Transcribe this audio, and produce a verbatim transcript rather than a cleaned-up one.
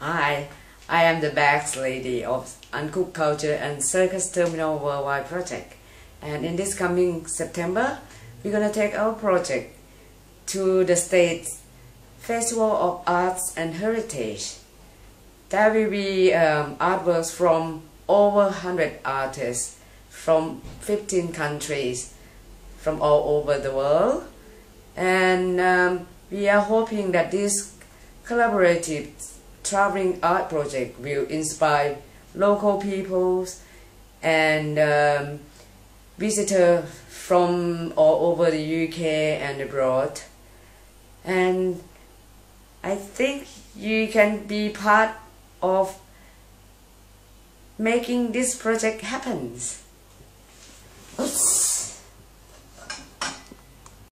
Hi, I am the Bags Lady of Uncooked Culture and Circus Terminal Worldwide Project. And in this coming September, we're going to take our project to the Staithes Festival of Arts and Heritage. There will be um, artworks from over one hundred artists from fifteen countries from all over the world. And um, we are hoping that this collaborative traveling art project will inspire local peoples and um, visitors from all over the U K and abroad. And I think you can be part of making this project happen. Oops.